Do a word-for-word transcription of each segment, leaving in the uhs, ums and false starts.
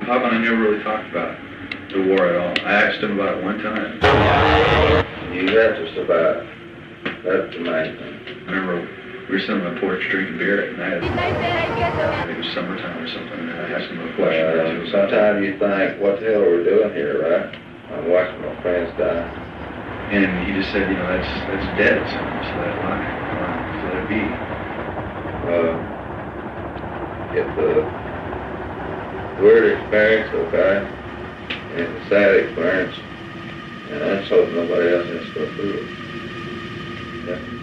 Papa and I never really talked about the war at all. I asked him about it one time. He left us about that tonight. I remember we were sitting on my porch drinking beer at night. I think it was summertime or something, and I asked him a question. Uh, sometimes you think, what the hell are we doing here, right? I'm watching my friends die. And he just said, you know, that's that's dead. So I just let it lie. Just let it be. Uh, if the... weird experience, okay, and it's a sad experience, and I just hope nobody else has to go through it. Yeah.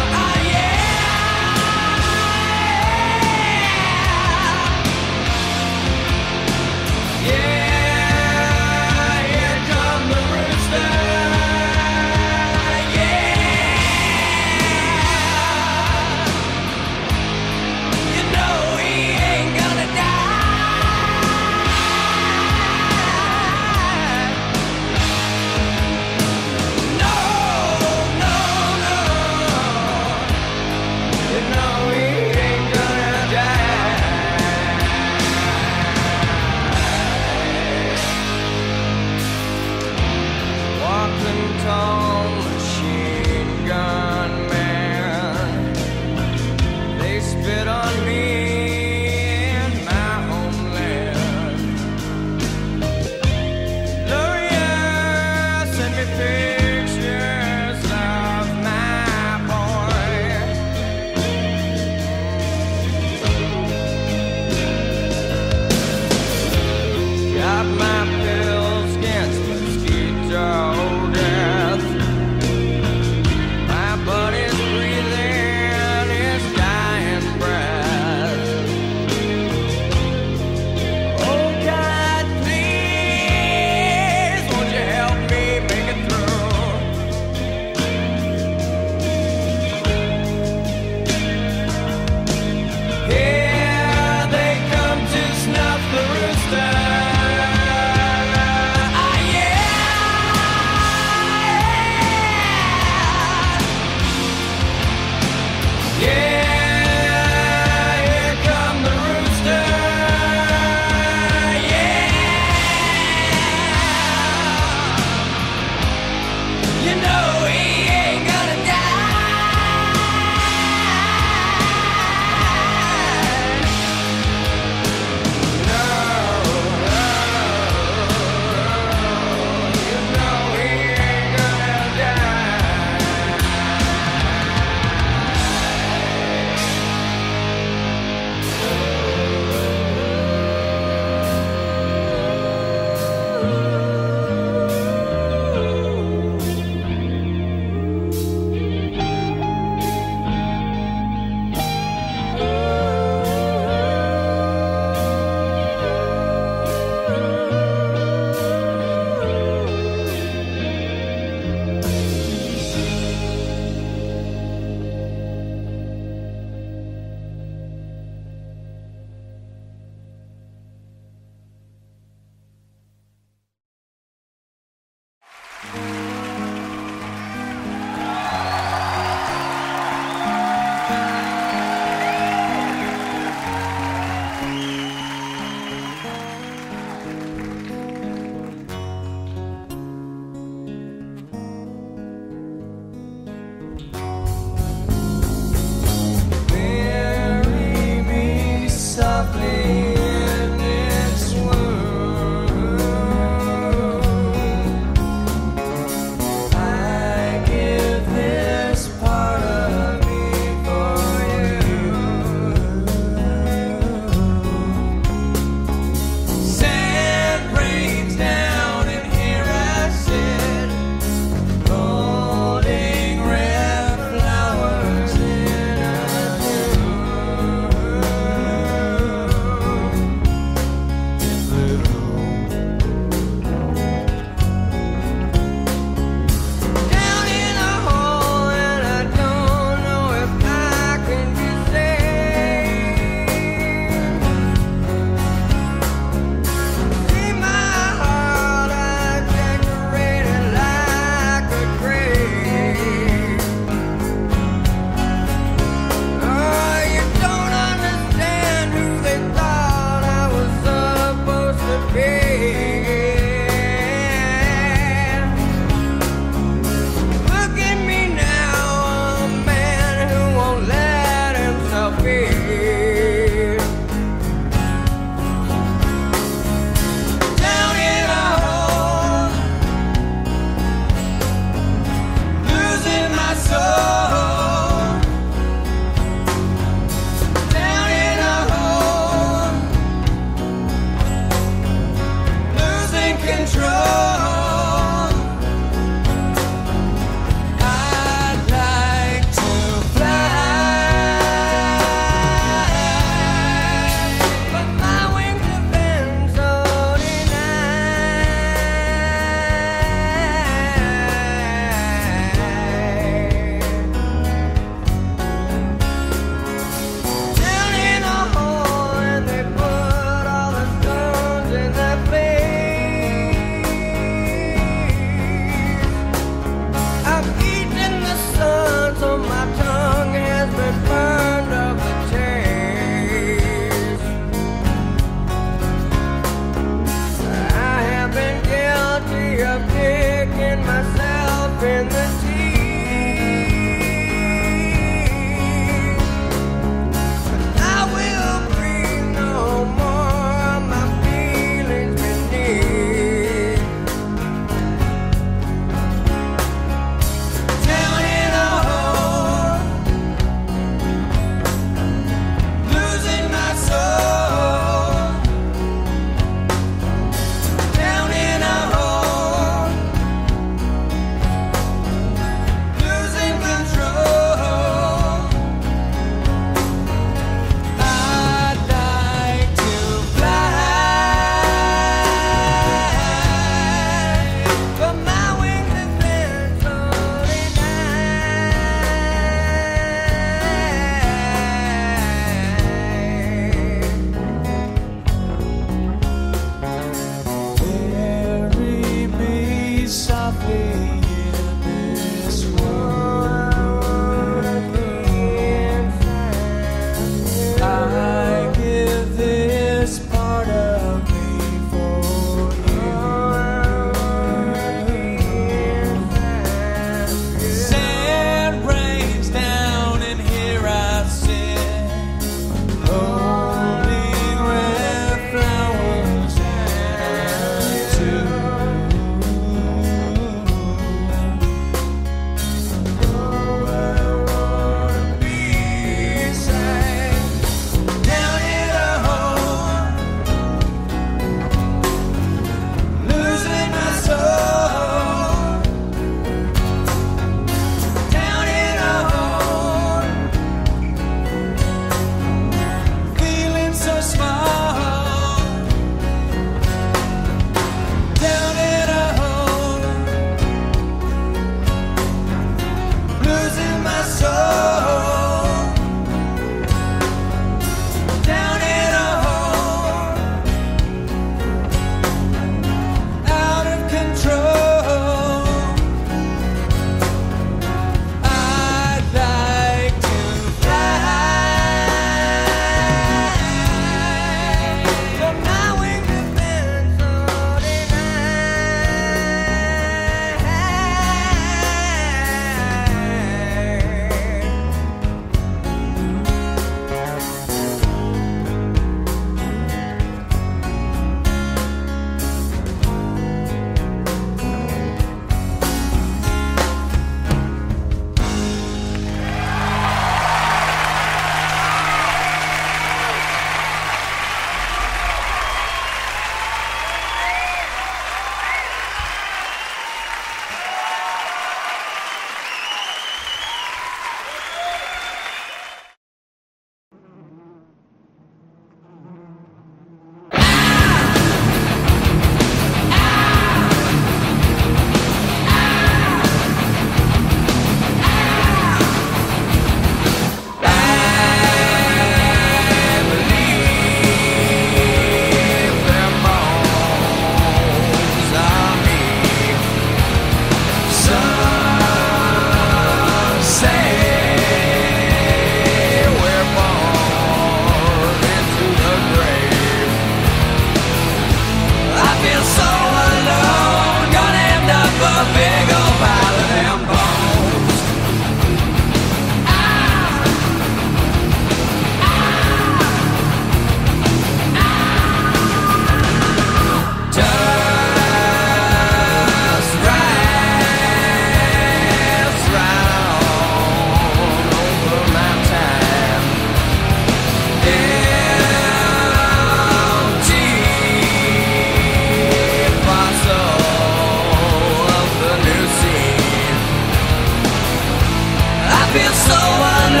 feel so alone.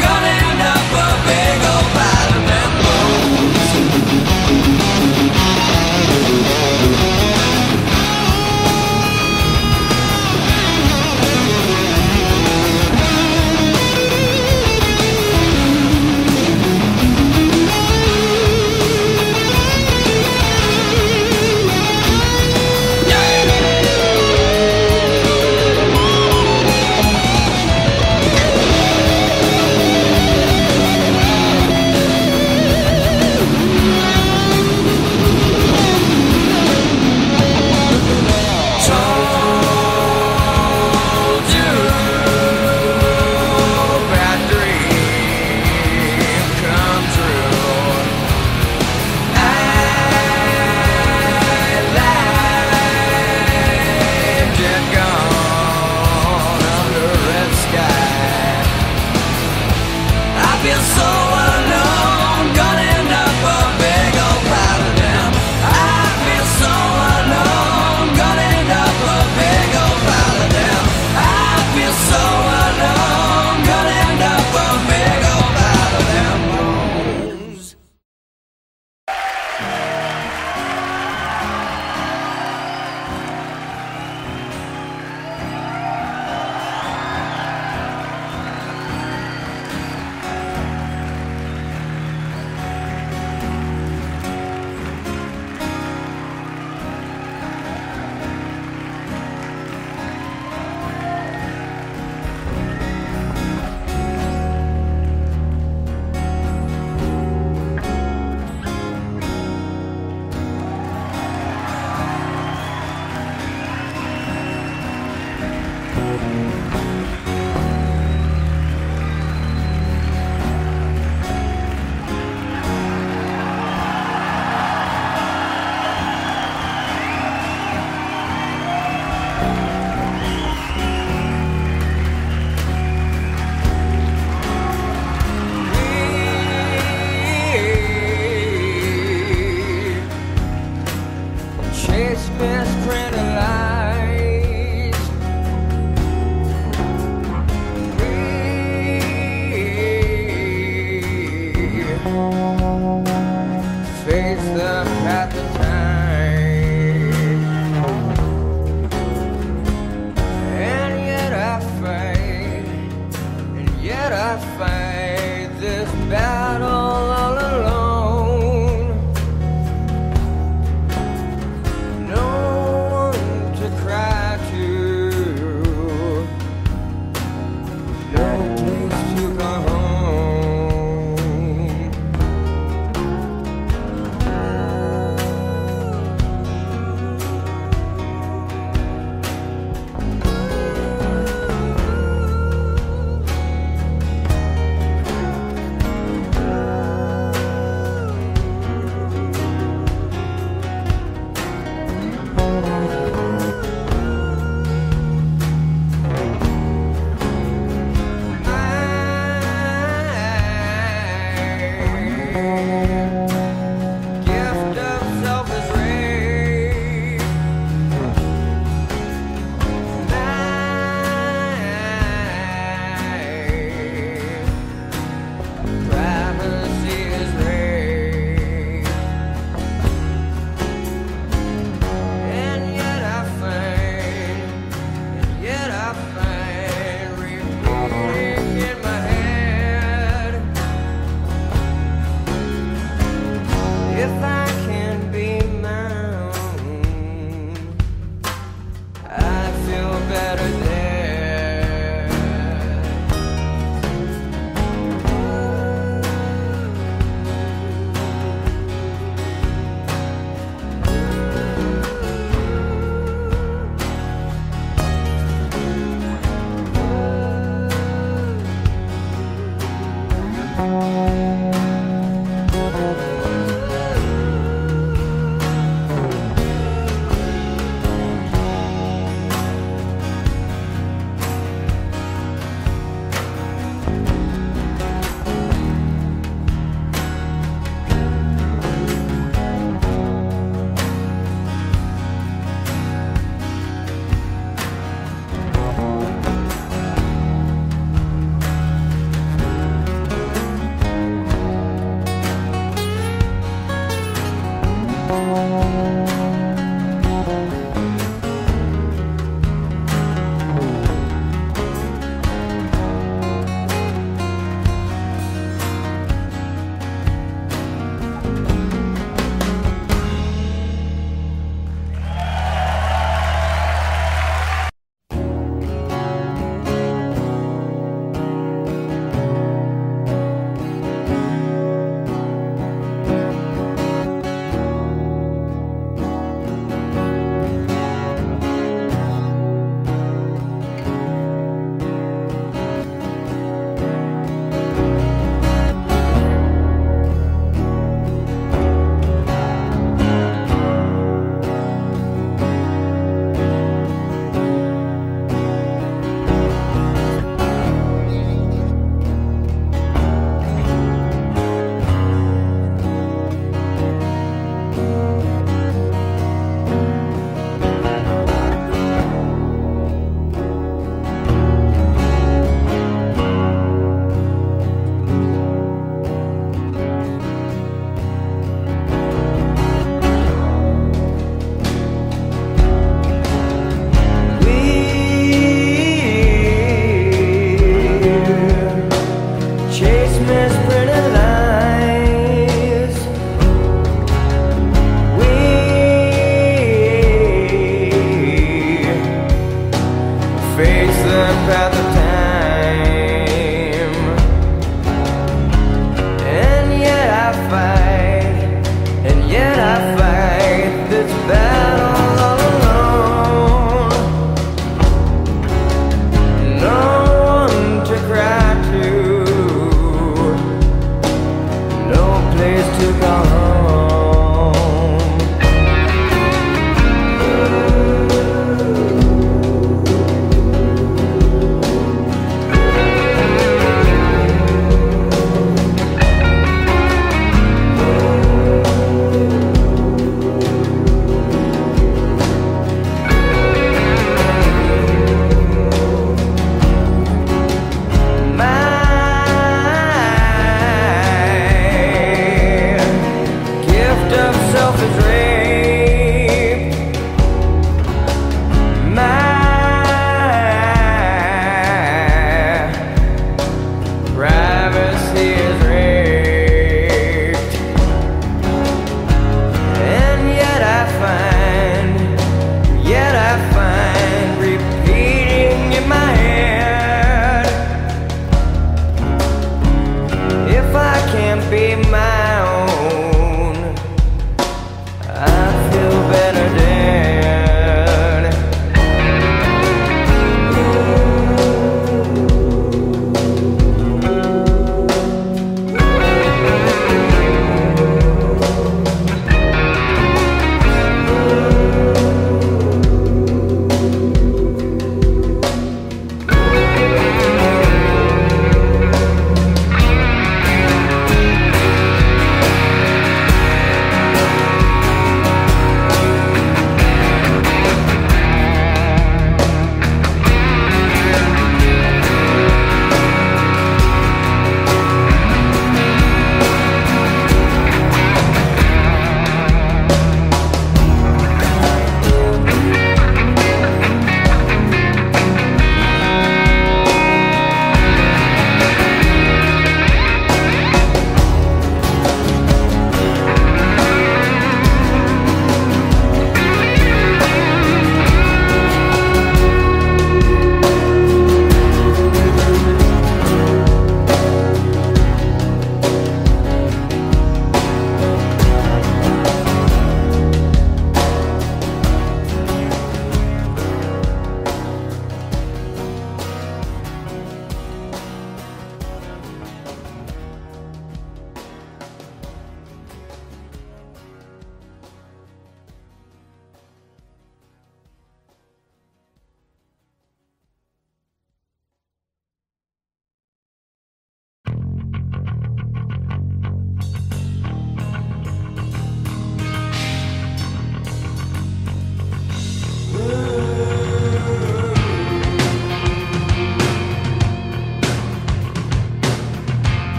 Gonna end up a big old pile of them bones.